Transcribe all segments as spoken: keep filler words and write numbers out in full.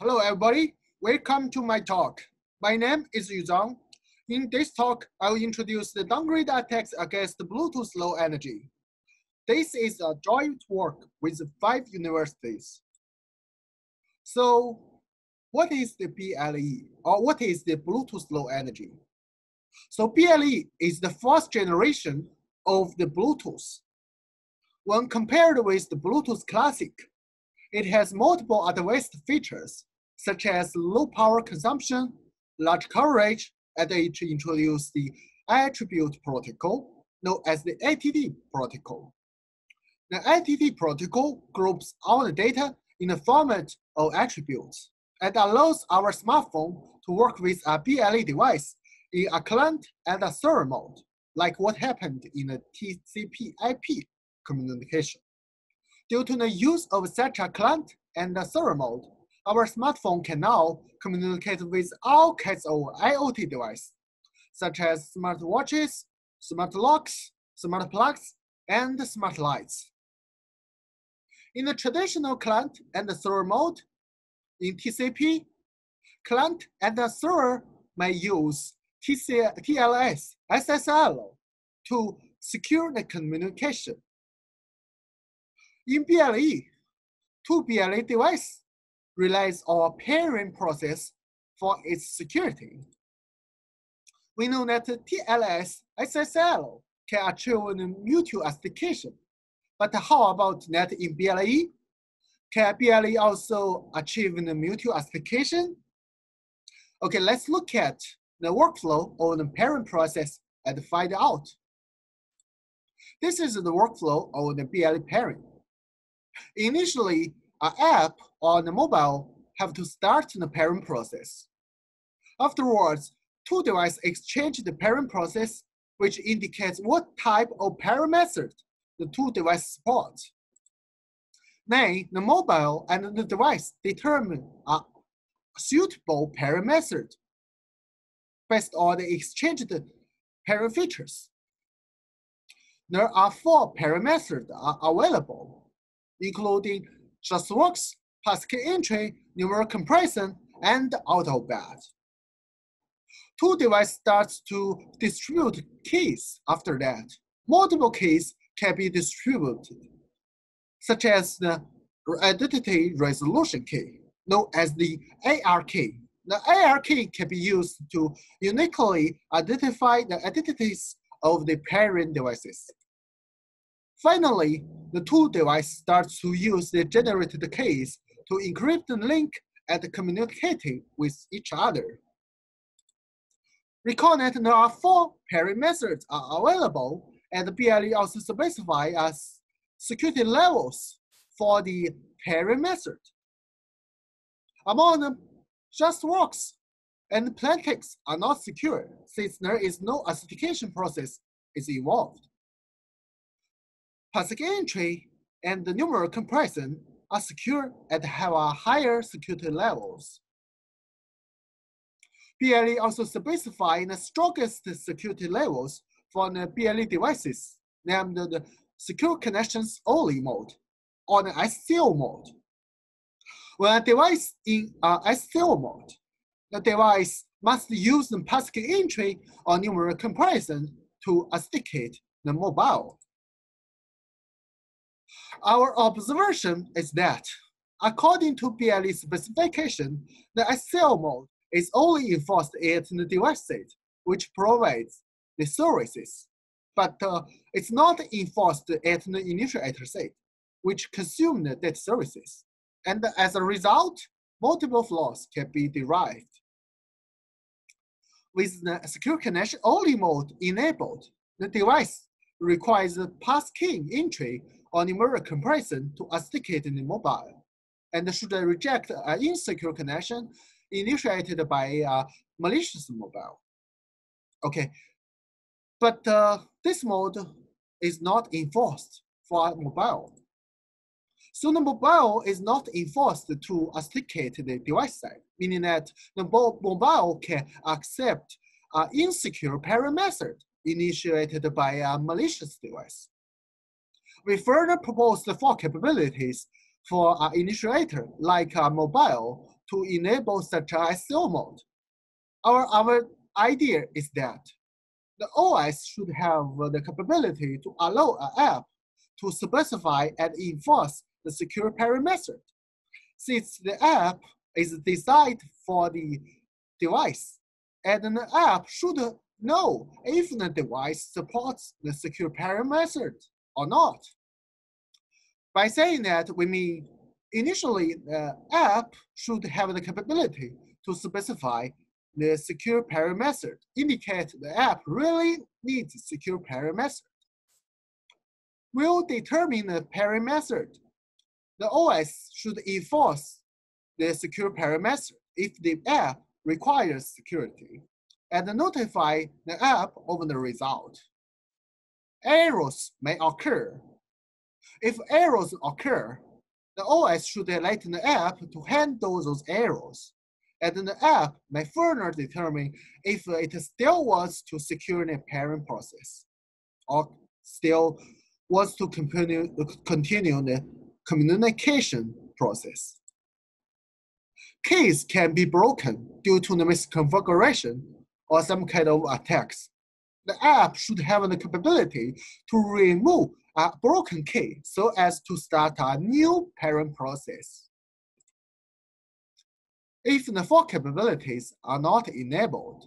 Hello everybody, welcome to my talk. My name is Yu Zhang. In this talk, I will introduce the downgrade attacks against Bluetooth Low Energy. This is a joint work with five universities. So what is the B L E, or what is the Bluetooth Low Energy? So B L E is the first generation of the Bluetooth. When compared with the Bluetooth Classic, it has multiple advanced features, such as low power consumption, large coverage, and it introduced the Attribute Protocol, known as the A T P protocol. The A T P protocol groups all the data in the format of attributes and allows our smartphone to work with a B L E device in a client and a server mode, like what happened in the T C P I P communication. Due to the use of such a client and a server mode, our smartphone can now communicate with all kinds of I O T devices, such as smart watches, smart locks, smart plugs, and smart lights. In the traditional client and the server mode, in T C P, client and the server may use T L S, S S L to secure the communication. In B L E, two B L E devices relies on a pairing process for its security. We know that T L S, S S L can achieve mutual authentication, but how about that in B L E? Can B L E also achieve the mutual authentication? Okay, let's look at the workflow of the pairing process and find out. This is the workflow of the B L E pairing. Initially, an app or the mobile have to start the pairing process. Afterwards, two devices exchange the pairing process, which indicates what type of pairing method the two devices support. Then, the mobile and the device determine a suitable pairing method based on the exchanged pairing features. There are four pairing methods are available, including JustWorks, Passkey Entry, Numeric Comparison, and AutoBat. Two devices start to distribute keys after that. Multiple keys can be distributed, such as the Identity Resolution Key, known as the A R key. The A R key can be used to uniquely identify the identities of the pairing devices. Finally, the two devices start to use the generated keys to encrypt the link and communicating with each other. Recall that there are four pairing methods are available, and B L E also specifies as security levels for the pairing method. Among them, JustWorks and Plantix are not secure since there is no authentication process is involved. Passkey Entry and the Numeric Comparison are secure and have a higher security levels. B L E also specifies the strongest security levels for the B L E devices, named the Secure Connections Only mode or the S C O mode. When a device is in a S C O mode, the device must use the Passkey Entry or Numeric Comparison to authenticate the mobile. Our observation is that, according to B L E specification, the S C O mode is only enforced at the device state, which provides the services, but uh, it's not enforced at the initiator state, which consumes the data services. And as a result, multiple flaws can be derived. With the secure connection only mode enabled, the device requires a passkey entry or numeric comparison to authenticate the mobile, and should reject an insecure connection initiated by a malicious mobile. Okay, but uh, this mode is not enforced for mobile. So the mobile is not enforced to authenticate the device side, meaning that the mobile can accept an insecure pairing method initiated by a malicious device. We further propose the four capabilities for an initiator, like a mobile, to enable such a S C O mode. Our, our idea is that the O S should have the capability to allow an app to specify and enforce the secure pairing method, since the app is designed for the device, and an app should know if the device supports the secure pairing method or not. By saying that, we mean initially the app should have the capability to specify the secure pairing method, indicate the app really needs secure pairing method. We'll determine the pairing method. The O S should enforce the secure pairing method if the app requires security, and notify the app of the result. Errors may occur. If errors occur, the O S should let the app to handle those errors, and the app may further determine if it still wants to secure the pairing process, or still wants to continue, continue the communication process. Keys can be broken due to the misconfiguration or some kind of attacks. The app should have the capability to remove a broken key so as to start a new pairing process. If the four capabilities are not enabled,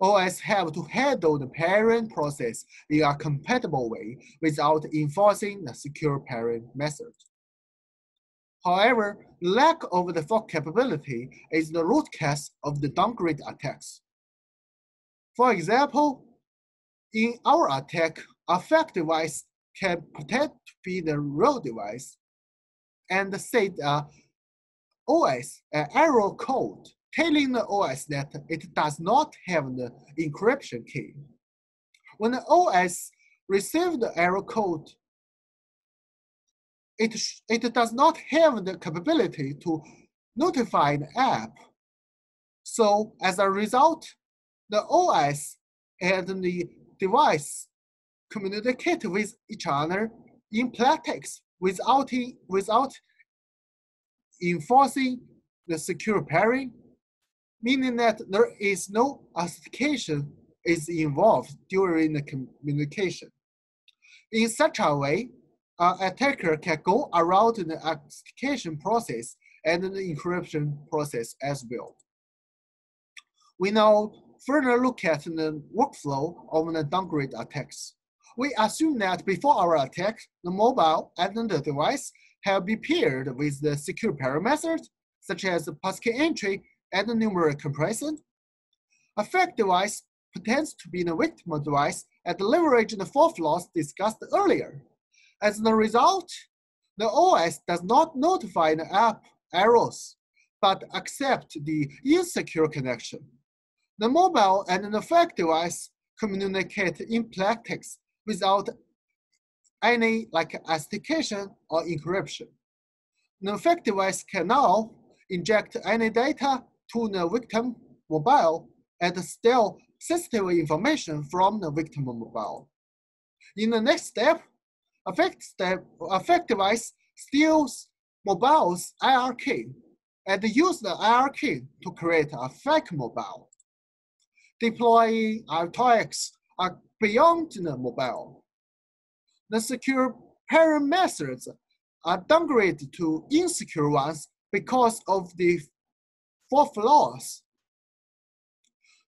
O S have to handle the pairing process in a compatible way without enforcing the secure pairing method. However, lack of the four capability is the root cause of the downgrade attacks. For example, in our attack, a fake device can pretend to be the real device and set a O S an error code telling the O S that it does not have the encryption key. When the O S receives the error code, it, it does not have the capability to notify the app. So as a result, the O S and the device communicate with each other in plain text without, without enforcing the secure pairing, meaning that there is no authentication is involved during the communication. In such a way, an attacker can go around the authentication process and the encryption process as well. We now further look at the workflow of the downgrade attacks. We assume that before our attack, the mobile and the device have been paired with the secure pairing method, such as Passkey Entry and Numeric Comparison. A fake device pretends to be the victim device and leverages the four flaws discussed earlier. As a result, the O S does not notify the app errors, but accept the insecure connection. The mobile and the fake device communicate in plain text without any like authentication or encryption. The fake device can now inject any data to the victim mobile and steal sensitive information from the victim mobile. In the next step, a fake, step, a fake device steals mobile's A R key and uses the A R key to create a fake mobile. Deploying attacks are beyond the mobile. The secure pairing methods are downgraded to insecure ones because of the four flaws.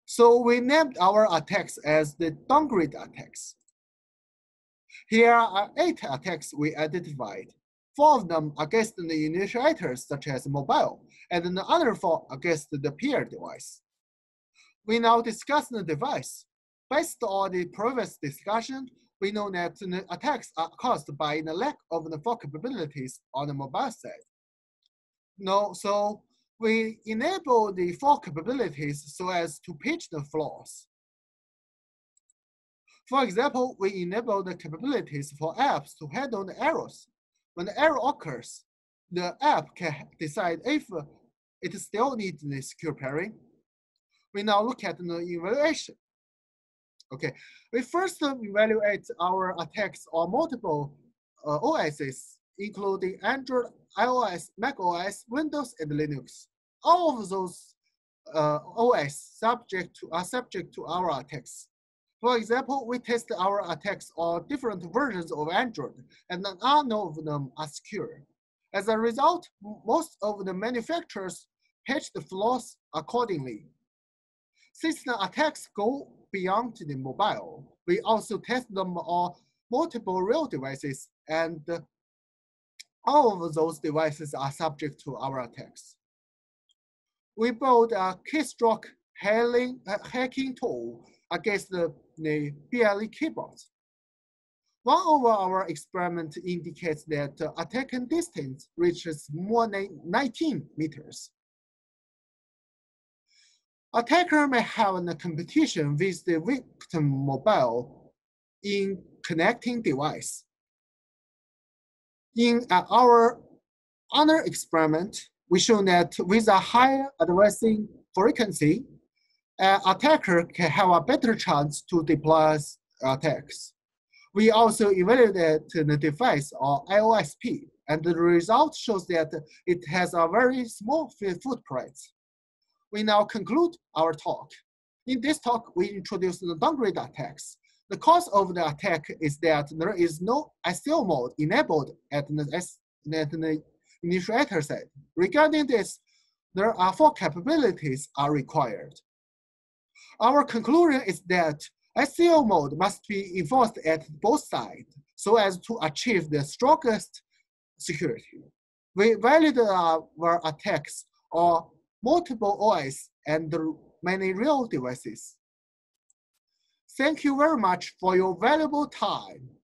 So we named our attacks as the downgrade attacks. Here are eight attacks we identified. Four of them against the initiators, such as mobile, and the other four against the peer device. We now discuss the device. Based on the previous discussion, we know that the attacks are caused by the lack of the four capabilities on the mobile side. No, so we enable the four capabilities so as to patch the flaws. For example, we enable the capabilities for apps to handle the errors. When the error occurs, the app can decide if it still needs the secure pairing. We now look at the evaluation. Okay, we first evaluate our attacks on multiple uh, O Ss including Android, iOS, Mac O S, Windows, and Linux. All of those uh, O S subject to, are subject to our attacks. For example, we test our attacks on different versions of Android, and none of them are secure. As a result, most of the manufacturers patch the flaws accordingly. Since the attacks go beyond the mobile, we also test them on multiple real devices, and all of those devices are subject to our attacks. We built a keystroke hacking tool against the, the B L E keyboards. One of our experiments indicates that attack distance reaches more than nineteen meters. Attacker may have a competition with the victim mobile in connecting device. In our other experiment, we show that with a higher addressing frequency, an attacker can have a better chance to deploy attacks. We also evaluated the device or I O S P, and the result shows that it has a very small footprint. We now conclude our talk. In this talk, we introduce the downgrade attacks. The cause of the attack is that there is no S C O mode enabled at the initiator side. Regarding this, there are four capabilities are required. Our conclusion is that S C O mode must be enforced at both sides so as to achieve the strongest security. We validate our attacks on multiple O S and many real devices. Thank you very much for your valuable time.